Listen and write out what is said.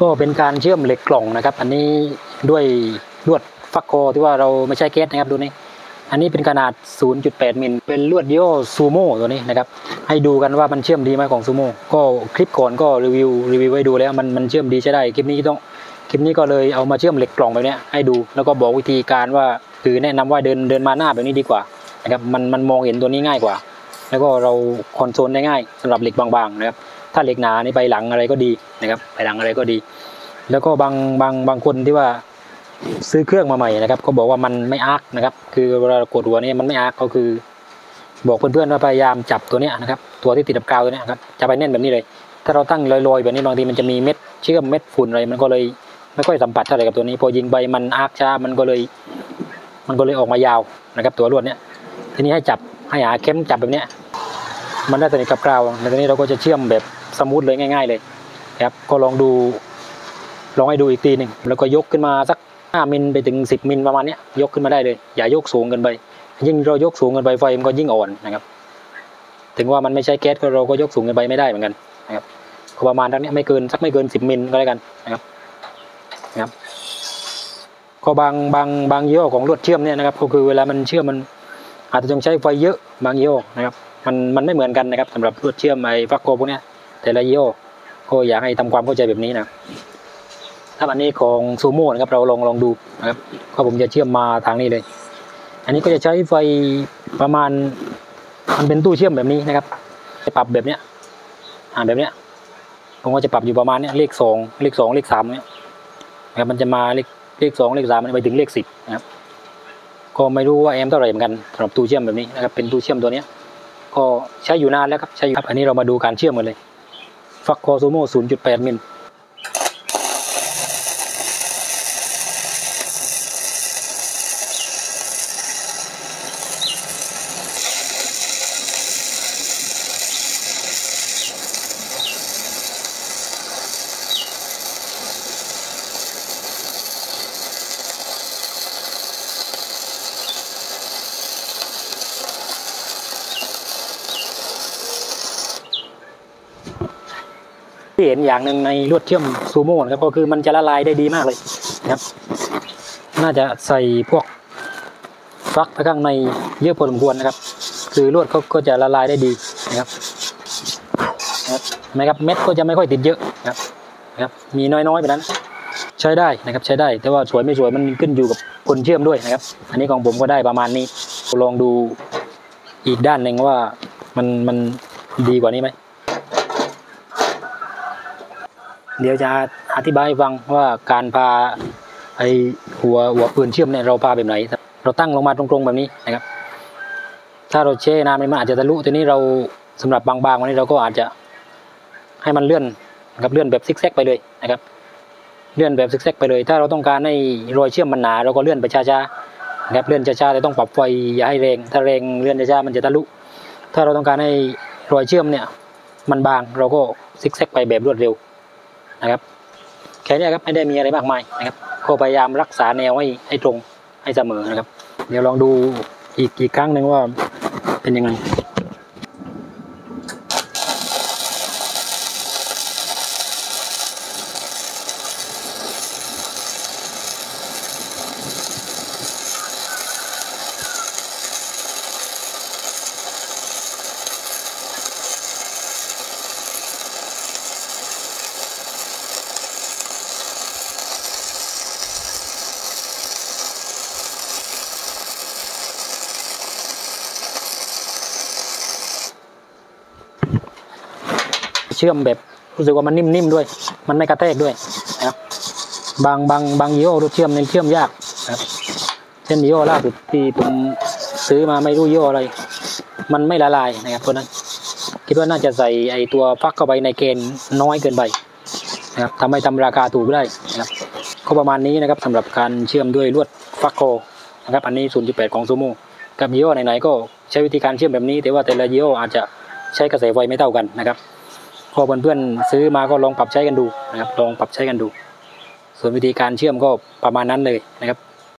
ก็เป็นการเชื่อมเหล็กกล่องนะครับอันนี้ด้วยลวดฟักคอที่ว่าเราไม่ใช่แก๊สนะครับดูนี่อันนี้เป็นขนาด 0.8 มิลเป็นลวดย่อซูโม่ตัวนี้นะครับให้ดูกันว่ามันเชื่อมดีไหมของซูโม่ก็คลิปก่อนก็รีวิวไว้ดูแล้วมันเชื่อมดีใช่ได้คลิปนี้ก็เลยเอามาเชื่อมเหล็กกล่องแบบนี้ให้ดูแล้วก็บอกวิธีการว่าคือแนะนำว่าเดินมาหน้าแบบนี้ดีกว่านะครับมันมองเห็นตัวนี้ง่ายกว่าแล้วก็เราคอนโซลได้ง่ายสำหรับเหล็กบางๆนะครับถ้าเหล็กหนานี่ไปหลังอะไรก็ดีนะครับไปหลังอะไรก็ดีแล้วก็บางคนที่ว่าซื้อเครื่องมาใหม่นะครับก็บอกว่ามันไม่อาร์คนะครับคือเวลากดหัวนี่มันไม่อาร์คก็คือบอกเพื่อนๆว่าพยายามจับตัวนี้นะครับตัวที่ติดกับกาวตัวนี้ครับจะไปแน่นแบบนี้เลยถ้าเราตั้งลอยๆแบบนี้บางทีมันจะมีเม็ดเชื่อมเม็ดฝุ่นอะไรมันก็เลยไม่ค่อยสัมผัสเท่าไหร่กับตัวนี้พอยิงใบมันอาร์คช้ามันก็เลยออกมายาวนะครับตัวลวดเนี้ยทีนี้ให้จับให้หาเข้มจับแบบนี้มันได้สนิทกับกาวในตอนนี้เราก็จะเชื่อมแบบสมูทเลยง่ายๆเลยครับก็ลองให้ดูอีกทีหนึ่งแล้วก็ยกขึ้นมาสัก5มิลไปถึง10มิลประมาณนี้ยกขึ้นมาได้เลยอย่ายกสูงเกินไปยิ่งเรายกสูงเกินไปไฟมันก็ยิ่งอ่อนนะครับถึงว่ามันไม่ใช่แก๊สก็เราก็ยกสูงเกินไปไม่ได้เหมือนกันนะครับประมาณนี้ไม่เกินสักไม่เกิน10มิลก็แล้วกันนะครับก็บางยี่ห้อของลวดเชื่อมเนี่ยนะครับก็คือเวลามันเชื่อมมันอาจจะต้องใช้ไฟเยอะบางยี่ห้อนะครับมันไม่เหมือนกันนะครับสำหรับลวดเชื่อมไอ้ฟักโกพวกนี้แต่ละยี่ห้อก็อยากให้ทำความเข้าใจแบบนี้นะถ้าอันนี้ของซูโม่นะครับเราลองดูนะครับก็ผมจะเชื่อมมาทางนี้เลยอันนี้ก็จะใช้ไฟประมาณมันเป็นตู้เชื่อมแบบนี้นะครับจะปรับแบบเนี้ยแบบเนี้ยผมก็จะปรับอยู่ประมาณเนี้ยเลข2เลข3เนี้ยนะครับมันจะมาเลข2เลข3มันไปถึงเลข10นะครับก็ไม่รู้ว่าแอมเท่าไหร่เหมือนกันสำหรับตู้เชื่อมแบบนี้นะครับเป็นตู้เชื่อมตัวเนี้ยก็ใช้อยู่นานแล้วครับใช้อยู่ครับอันนี้เรามาดูการเชื่อมกันเลยฟักคอซูโม่ 0.8 มิลเห็นอย่างหนึ่งในลวดเชื่อมซูโม่นะครับก็คือมันจะละลายได้ดีมากเลยนะครับน่าจะใส่พวกฟักไปข้างในเยอะพอสมควรนะครับคือลวดเขาก็จะละลายได้ดีนะครับนะครับเม็ดก็จะไม่ค่อยติดเยอะนะครับมีน้อยๆไปนั้นใช้ได้นะครับใช้ได้แต่ว่าสวยไม่สวยมันขึ้นอยู่กับคนเชื่อมด้วยนะครับอันนี้ของผมก็ได้ประมาณนี้ลองดูอีกด้านหนึ่งว่ามันดีกว่านี้ไหมเดี๋ยวจะอธิบายฟังว่าการพาไอหัวปืนเชื่อมเนี่ยเราพาแบบไหนเราตั้งลงมาตรงๆแบบนี้นะครับถ้าเราเช่น้ำมันอาจจะทะลุทีนี้เราสำหรับบางๆวันนี้เราก็อาจจะให้มันเลื่อนนะครับเลื่อนแบบซิกแซกไปเลยนะครับเลื่อนแบบซิกแซกไปเลยถ้าเราต้องการให้รอยเชื่อมมันหนาเราก็เลื่อนไปช้าๆนะครับเลื่อนช้าๆแต่ต้องปรับไฟอย่าให้แรงถ้าแรงเลื่อนช้าๆมันจะทะลุถ้าเราต้องการให้รอยเชื่อมเนี่ยมันบางเราก็ซิกแซกไปแบบรวดเร็วนะครับแค่นี้ครับไม่ได้มีอะไรมากมายนะครับก็พยายามรักษาแนวให้ตรงให้เสมอนะครับเดี๋ยวลองดูอีกครั้งหนึ่งว่าเป็นยังไงเชื่อมแบบรู้สึกว่ามันนิ่มๆด้วยมันไม่กระแทกด้วยนะครับบางยี่ห้อรถเชื่อมเนี่ยเชื่อมยากนะครับเช่นยี่ห้อล่าสุดที่ผมซื้อมาไม่รู้ยี่ห้ออะไรมันไม่ละลายนะครับเพราะนั้นคิดว่าน่าจะใส่ไอตัวฟักเข้าไปในเกณฑ์น้อยเกินไปนะครับทำให้ทำราคาถูกได้นะครับก็ประมาณนี้นะครับสำหรับการเชื่อมด้วยลวดฟักโคนะครับอันนี้ 0.8 ของซูโม่กับยี่ห้อไหนๆก็ใช้วิธีการเชื่อมแบบนี้แต่ว่าแต่ละยี่ห้ออาจจะใช้กระแสไฟไม่เท่ากันนะครับพอเพื่อนๆซื้อมาก็ลองปรับใช้กันดูนะครับลองปรับใช้กันดูส่วนวิธีการเชื่อมก็ประมาณนั้นเลยนะครับ